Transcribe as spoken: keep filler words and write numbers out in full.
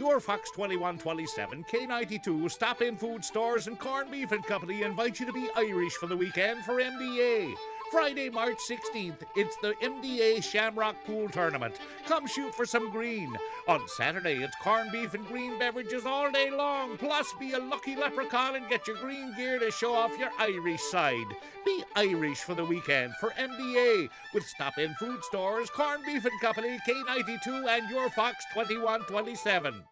Your Fox twenty-one twenty-seven, K ninety-two, Stop In Food Stores and Corned Beef and Company invite you to be Irish for the weekend for M D A. Friday, March sixteenth, it's the M D A Shamrock Pool Tournament. Come shoot for some green. On Saturday, it's corned beef and green beverages all day long. Plus, be a lucky leprechaun and get your green gear to show off your Irish side. Be Irish for the weekend for M D A with Stop In Food Stores, Corned Beef and Company, K ninety-two, and your Fox twenty-one twenty-seven.